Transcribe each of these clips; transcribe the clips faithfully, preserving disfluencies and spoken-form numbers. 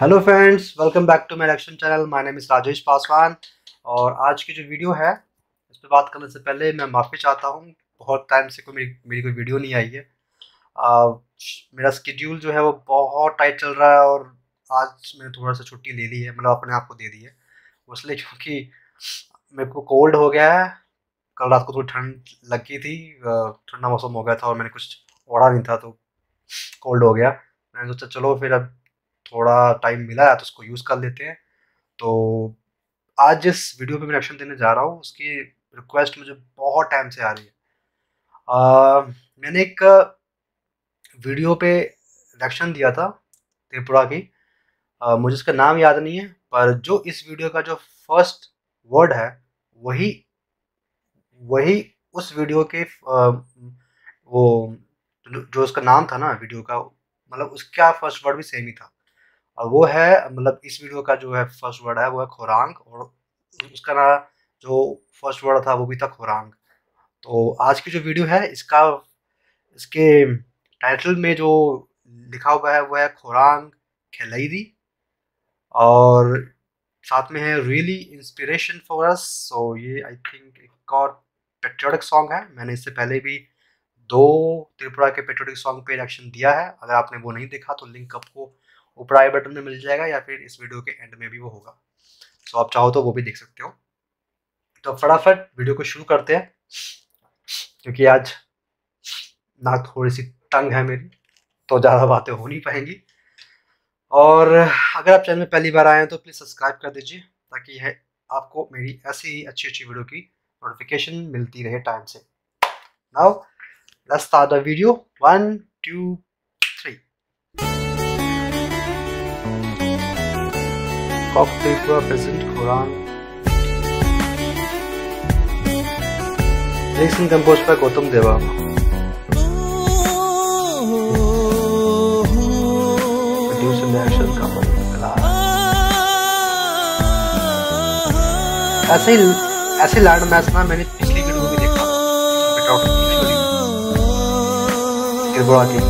Hello friends, welcome back to my reaction channel. My name is Rajesh Paswan. और आज की जो वीडियो है इस पर बात करने से पहले मैं माफ़ी चाहता हूँ। बहुत टाइम से कोई मेरी मेरी कोई वीडियो नहीं आई है। आ, मेरा स्केड्यूल जो है वो बहुत टाइट चल रहा है और आज मैंने थोड़ा सा छुट्टी ले ली है, मतलब अपने आप को दे दी है। इसलिए क्योंकि मेरे को कोल्ड हो गया है, कल रात को थोड़ी ठंड लग गई थी, ठंडा मौसम हो गया था और मैंने कुछ ओढ़ा नहीं था तो कोल्ड हो गया। मैंने सोचा चलो फिर अब थोड़ा टाइम मिला है तो उसको यूज़ कर लेते हैं। तो आज जिस वीडियो पे मैं रिएक्शन देने जा रहा हूँ उसकी रिक्वेस्ट मुझे बहुत टाइम से आ रही है। आ, मैंने एक वीडियो पे रिएक्शन दिया था त्रिपुरा की, आ, मुझे उसका नाम याद नहीं है, पर जो इस वीडियो का जो फर्स्ट वर्ड है वही वही उस वीडियो के आ, वो जो उसका नाम था ना वीडियो का, मतलब उसका फर्स्ट वर्ड भी सेम ही था। और वो है, मतलब इस वीडियो का जो है फर्स्ट वर्ड है वो है खोरांग, और उसका ना जो फर्स्ट वर्ड था वो भी था खोरांग। तो आज की जो वीडियो है इसका इसके टाइटल में जो लिखा हुआ है वो है खोरांग खलैदी और साथ में है really inspiration for us. So ये आई थिंक एक और पेट्रियोटिक सॉन्ग है। मैंने इससे पहले भी दो त्रिपुरा के पेट्रियोटिक सॉन्ग पे रिएक्शन दिया है। अगर आपने वो नहीं देखा तो लिंक आपको ऊपर आई बटन में मिल जाएगा या फिर इस वीडियो के एंड में भी वो होगा, सो आप चाहो तो वो भी देख सकते हो। तो फटाफट वीडियो को शुरू करते हैं क्योंकि आज नाक थोड़ी सी तंग है मेरी, तो ज़्यादा बातें हो नहीं पाएंगी। और अगर आप चैनल में पहली बार आए हैं तो प्लीज़ सब्सक्राइब कर दीजिए ताकि है आपको मेरी ऐसी ही अच्छी अच्छी वीडियो की नोटिफिकेशन मिलती रहे टाइम से। Now let's start the video. One two Tripura present Khorang, lyrics and compose by Gautam Debbarma. Produce and direction Kamal Kalal. ऐसे ही ऐसे लैंड मैच ना मैंने पिछली वीडियो में देखा त्रिपुरा की,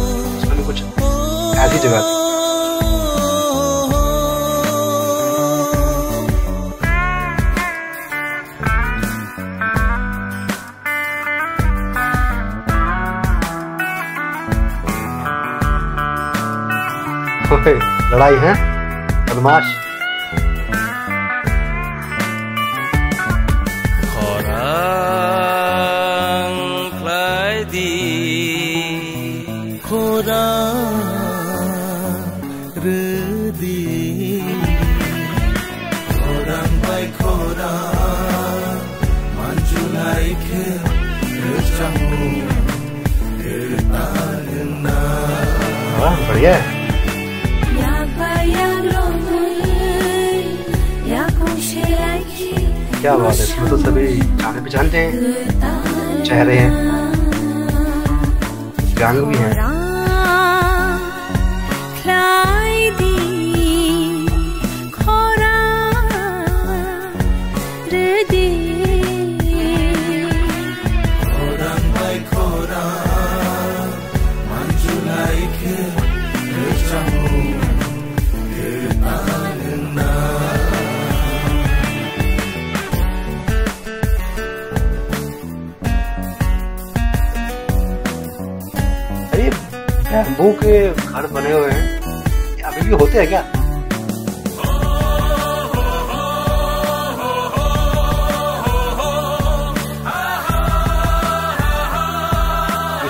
उसमें कुछ ऐसी जगह थी। लड़ाई है, बदमाश। खोरांग खलैदी खोरांग खलैदी खोरांग बाय खोरांग मानजुलाई के रचमू इतारना। हाँ बढ़िया है। क्या बात है, इसमें तो सभी जाने पहचानते हैं, चेहरे हैं, गाने भी हैं। बंबू के घर बने हुए हैं, अभी भी होते हैं क्या?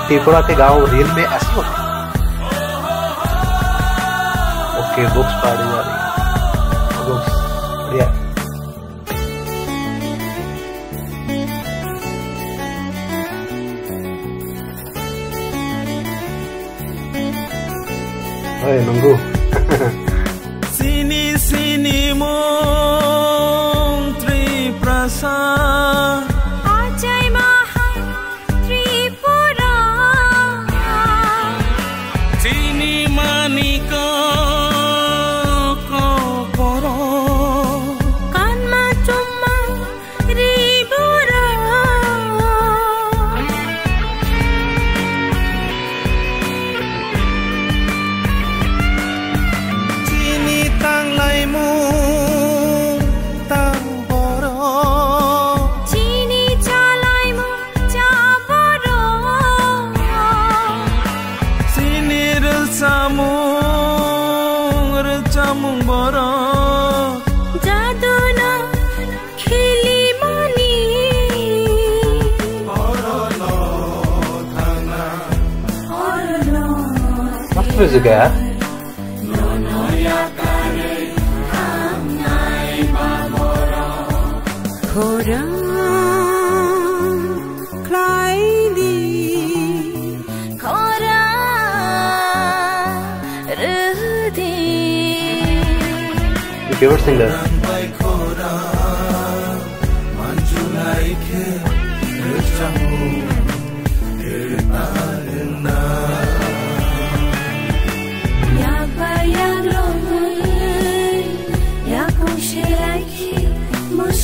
त्रिपुरा के गांव रेल में ऐसे होते हैं। ओके, बुक्स पढ़ी जा रही है, बुक्स बढ़िया। मंगू सिनी सिनी मों त्रिप्रसाद अजय महान त्रिपुरा सिनी मानिका को परो कानमा चुम्मा त्रिपुरा। म्यूजिक म्यूजिक है यार। Khorang Khlaidi Khorang Khlaidi your favorite singer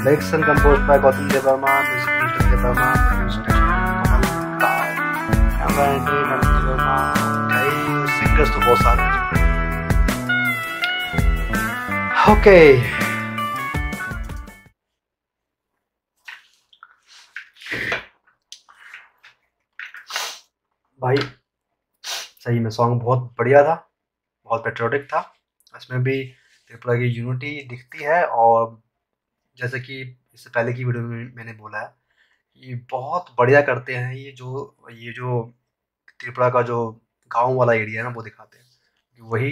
Lyrics and composed by Goutam Debbarma, music Amritya Barman, produced by Khorang Khlaidi, camera edited by Amritya Barman, and singers तो बहुत सारे हैं। Okay. भाई सही में सॉन्ग बहुत बढ़िया था, बहुत पेट्रियोटिक था। इसमें भी त्रिपुरा की यूनिटी दिखती है और जैसे कि इससे पहले की वीडियो में मैंने बोला है, ये बहुत बढ़िया करते हैं। ये जो ये जो त्रिपुरा का जो गांव वाला एरिया है ना, वो दिखाते हैं। वही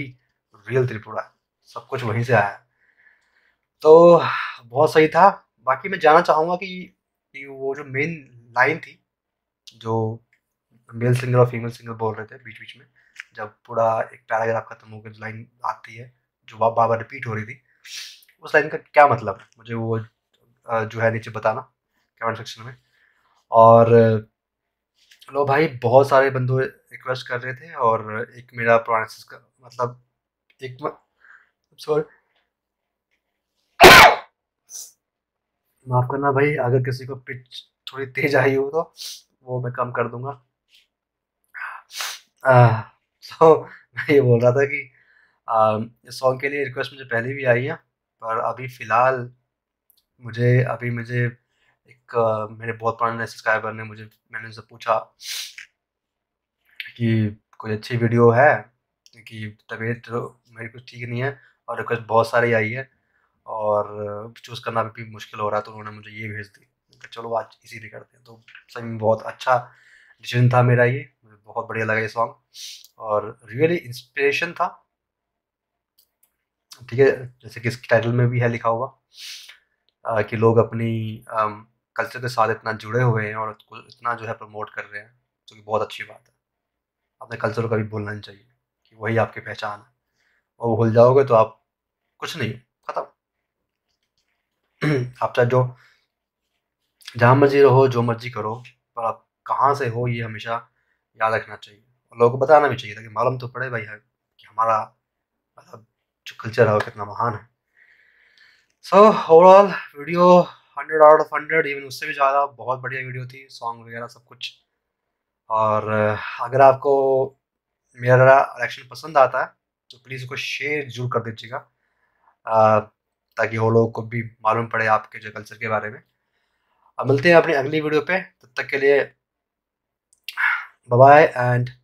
रियल त्रिपुरा, सब कुछ वहीं से आया है। तो बहुत सही था। बाकी मैं जानना चाहूँगा कि वो जो मेन लाइन थी जो मेल सिंगर और फीमेल सिंगर बोल रहे थे बीच बीच में, जब पूरा एक पैराग्राफ खत्म होकर लाइन आती है जो बार बार रिपीट हो रही थी, उस लाइन का क्या मतलब है मुझे वो जो है नीचे बताना कमेंट सेक्शन में। और लो भाई, बहुत सारे बंदों रिक्वेस्ट कर रहे थे और एक मेरा प्रोसेस का मतलब एक सॉरी माफ़ करना भाई, अगर किसी को पिच थोड़ी तेज आई हो तो वो मैं कम कर दूंगा। सो so, मैं ये बोल रहा था कि आ, इस सॉन्ग के लिए रिक्वेस्ट मुझे पहले भी आई है, पर अभी फ़िलहाल मुझे अभी मुझे एक uh, मेरे बहुत पुराने सब्सक्राइबर ने मुझे मैंने उनसे पूछा कि कोई अच्छी वीडियो है, क्योंकि तबीयत मेरी कुछ ठीक नहीं है और रिक्वेस्ट बहुत सारी आई है और चूज़ करना भी मुश्किल हो रहा है, तो उन्होंने मुझे ये भेज दी। चलो आज इसी लिए करते हैं। तो सही में बहुत अच्छा डिसीजन था मेरा, ये मुझे बहुत बढ़िया लगा ये सॉन्ग और रियली इंस्पिरेशन था। ठीक है, जैसे कि इसके टाइटल में भी है लिखा हुआ आ, कि लोग अपनी आम, कल्चर के साथ इतना जुड़े हुए हैं और इतना जो है प्रमोट कर रहे हैं, जो कि बहुत अच्छी बात है। अपने कल्चर को कभी भूलना नहीं चाहिए कि वही आपकी पहचान है, और वो भूल जाओगे तो आप कुछ नहीं, ख़त्म। आप चाहे जो जहाँ मर्जी रहो, जो मर्जी करो, पर आप कहाँ से हो ये हमेशा याद रखना चाहिए और लोगों को बताना भी चाहिए ताकि मालूम तो पड़े भाई है कि हमारा मतलब जो कल्चर है वो कितना महान है। So overall video hundred out of hundred, even उससे भी ज़्यादा बहुत बढ़िया वीडियो थी, सॉन्ग वगैरह सब कुछ। और अगर आपको मेरा रिएक्शन पसंद आता है तो प्लीज़ उसको शेयर जरूर कर दीजिएगा ताकि वो लोगों को भी मालूम पड़े आपके जो कल्चर के बारे में। अब मिलते हैं अपनी अगली वीडियो पे, तब तक के लिए बाय बाय एंड